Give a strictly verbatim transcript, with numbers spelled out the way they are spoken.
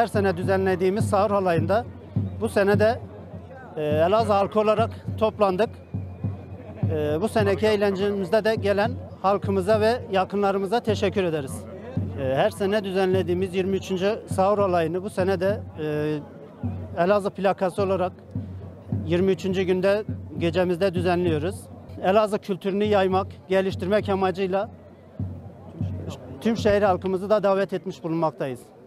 her sene düzenlediğimiz sahur halayında bu sene de e, Elazığ halkı olarak toplandık. E, bu seneki eğlencemizde de gelen halkımıza ve yakınlarımıza teşekkür ederiz. E, her sene düzenlediğimiz yirmi üçüncü sahur halayını bu sene de e, Elazığ plakası olarak yirmi üçüncü günde gecemizde düzenliyoruz. Elazığ kültürünü yaymak, geliştirmek amacıyla tüm şehir halkımızı da davet etmiş bulunmaktayız.